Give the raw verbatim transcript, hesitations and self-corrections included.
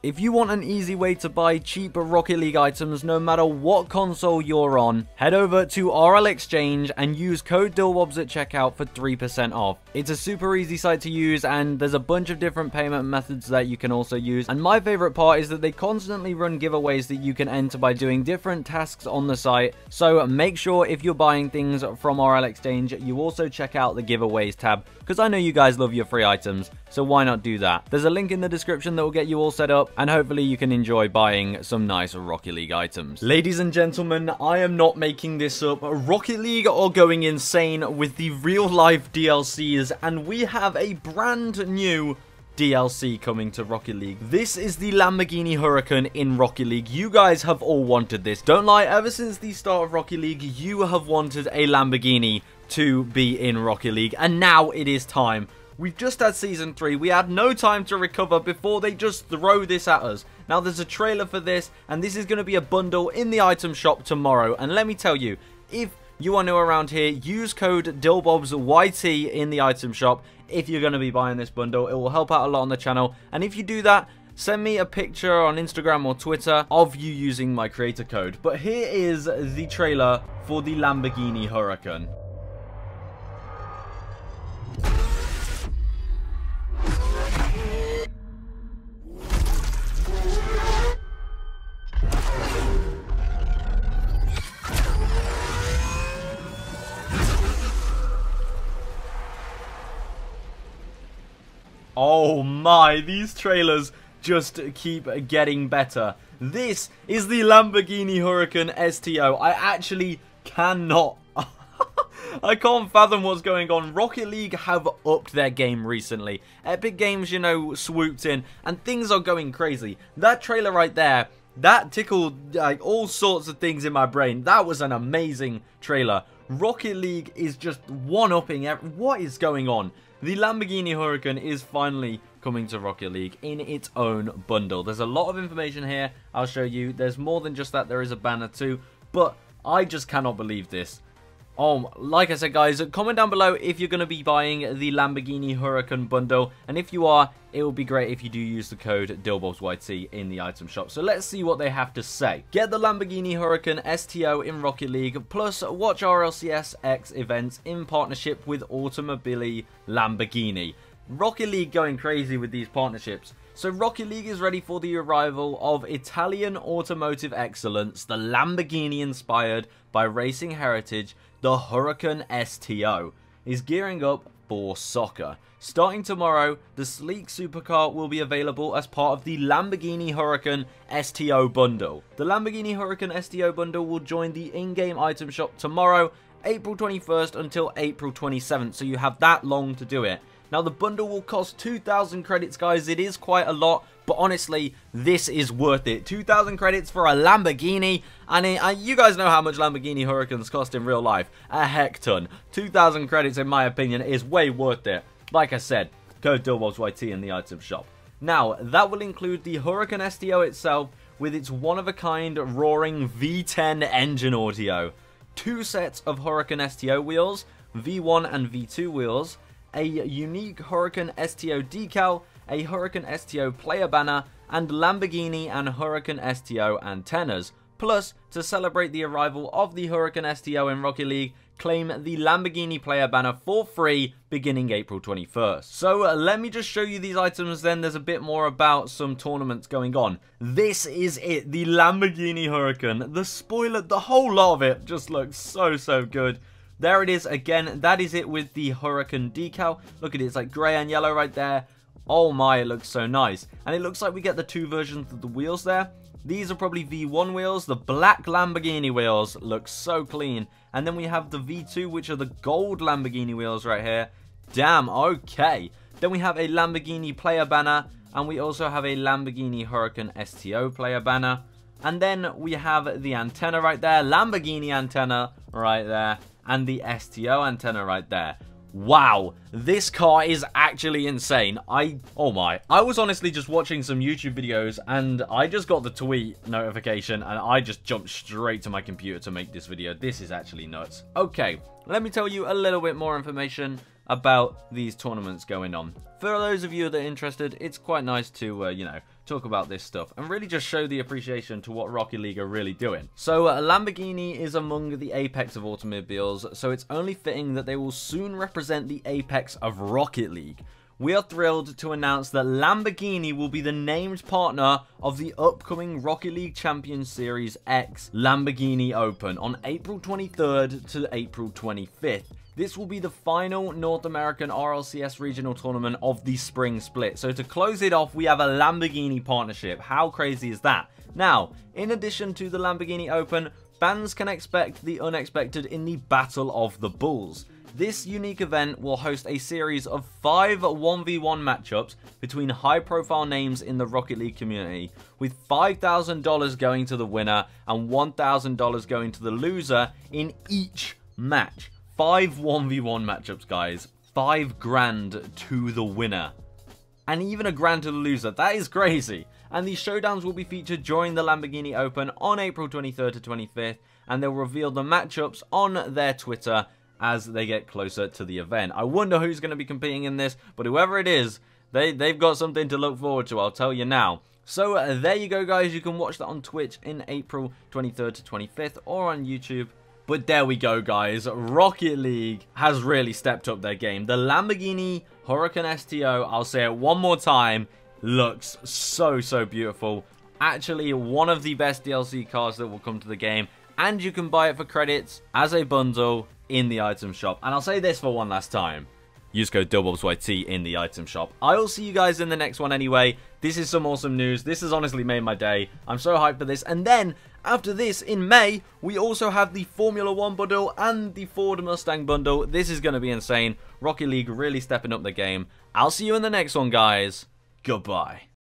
If you want an easy way to buy cheap Rocket League items no matter what console you're on, head over to R L Exchange and use code Dylbobz at checkout for three percent off. It's a super easy site to use and there's a bunch of different payment methods that you can also use, and my favorite part is that they constantly run giveaways that you can enter by doing different tasks on the site, so make sure if you're buying things from R L Exchange you also check out the giveaways tab, because I know you guys love your free items, so why not do that? There's a link in the description that will get you all set up, and hopefully you can enjoy buying some nice Rocket League items. Ladies and gentlemen, I am not making this up. Rocket League are going insane with the real-life D L Cs, and we have a brand new D L C coming to Rocket League. This is the Lamborghini Huracán in Rocket League. You guys have all wanted this. Don't lie, ever since the start of Rocket League, you have wanted a Lamborghini to be in Rocket League, and now it is time. We've just had Season three, we had no time to recover before they just throw this at us. Now there's a trailer for this, and this is going to be a bundle in the item shop tomorrow. And let me tell you, if you are new around here, use code DylbobzYT in the item shop if you're going to be buying this bundle. It will help out a lot on the channel, and if you do that, send me a picture on Instagram or Twitter of you using my creator code. But here is the trailer for the Lamborghini Huracán. Oh my, these trailers just keep getting better. This is the Lamborghini Huracán S T O. I actually cannot. I can't fathom what's going on. Rocket League have upped their game recently. Epic Games, you know, swooped in and things are going crazy. That trailer right there, that tickled like all sorts of things in my brain. That was an amazing trailer. Rocket League is just one-upping. What is going on? The Lamborghini Huracán is finally coming to Rocket League in its own bundle. There's a lot of information here. I'll show you. There's more than just that. There is a banner too. But I just cannot believe this. Oh, like I said, guys, comment down below if you're going to be buying the Lamborghini Huracán bundle. And if you are, it will be great if you do use the code DylbobzYT in the item shop. So let's see what they have to say. Get the Lamborghini Huracán S T O in Rocket League, plus watch R L C S X events in partnership with Automobili Lamborghini. Rocket League going crazy with these partnerships. So Rocket League is ready for the arrival of Italian automotive excellence, the Lamborghini inspired by racing heritage. The Huracán S T O is gearing up for soccer. Starting tomorrow, the sleek supercar will be available as part of the Lamborghini Huracán S T O bundle. The Lamborghini Huracán S T O bundle will join the in-game item shop tomorrow, April twenty-first until April twenty-seventh, so you have that long to do it. Now, the bundle will cost two thousand credits, guys. It is quite a lot, but honestly, this is worth it. two thousand credits for a Lamborghini, and it, uh, you guys know how much Lamborghini Huracáns cost in real life. A heck ton. two thousand credits, in my opinion, is way worth it. Like I said, code DylbobzYT in the item shop. Now, that will include the Huracán S T O itself with its one-of-a-kind roaring V ten engine audio, two sets of Huracán S T O wheels, V one and V two wheels, a unique Huracán S T O decal, a Huracán S T O player banner, and Lamborghini and Huracán S T O antennas. Plus, to celebrate the arrival of the Huracán S T O in Rocket League, claim the Lamborghini player banner for free beginning April twenty-first. So uh, let me just show you these items then. There's a bit more about some tournaments going on. This is it, the Lamborghini Huracán. The spoiler, the whole lot of it just looks so, so good. There it is again. That is it with the Huracán decal. Look at it, it's like grey and yellow right there. Oh my, it looks so nice. And it looks like we get the two versions of the wheels there. These are probably V one wheels. The black Lamborghini wheels look so clean. And then we have the V two, which are the gold Lamborghini wheels right here. Damn, okay. Then we have a Lamborghini player banner. And we also have a Lamborghini Huracán S T O player banner. And then we have the antenna right there. Lamborghini antenna right there. And the S T O antenna right there. Wow, this car is actually insane. I, oh my. I was honestly just watching some YouTube videos and I just got the tweet notification and I just jumped straight to my computer to make this video. This is actually nuts. Okay, let me tell you a little bit more information about these tournaments going on. For those of you that are interested, it's quite nice to, uh, you know, talk about this stuff and really just show the appreciation to what Rocket League are really doing. So uh, Lamborghini is among the apex of automobiles, so it's only fitting that they will soon represent the apex of Rocket League. We are thrilled to announce that Lamborghini will be the named partner of the upcoming Rocket League Champions Series X Lamborghini Open on April twenty-third to April twenty-fifth. This will be the final North American R L C S regional tournament of the spring split. So to close it off, we have a Lamborghini partnership. How crazy is that? Now, in addition to the Lamborghini Open, fans can expect the unexpected in the Battle of the Bulls. This unique event will host a series of five one v one matchups between high-profile names in the Rocket League community, with five thousand dollars going to the winner and one thousand dollars going to the loser in each match. Five one v one matchups, guys. Five grand to the winner. And even a grand to the loser. That is crazy. And these showdowns will be featured during the Lamborghini Open on April twenty-third to twenty-fifth, and they'll reveal the matchups on their Twitter as they get closer to the event. I wonder who's going to be competing in this, but whoever it is, they, they've got something to look forward to, I'll tell you now. So uh, there you go, guys. You can watch that on Twitch in April twenty-third to twenty-fifth or on YouTube. But there we go, guys. Rocket League has really stepped up their game. The Lamborghini Huracán S T O, I'll say it one more time, looks so, so beautiful. Actually, one of the best D L C cars that will come to the game. And you can buy it for credits as a bundle in the item shop. And I'll say this for one last time. Use code Dylbobz Y T in the item shop. I'll see you guys in the next one anyway. This is some awesome news. This has honestly made my day. I'm so hyped for this. And then, after this, in May, we also have the Formula One bundle and the Ford Mustang bundle. This is going to be insane. Rocket League really stepping up the game. I'll see you in the next one, guys. Goodbye.